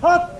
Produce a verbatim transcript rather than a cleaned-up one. Hop!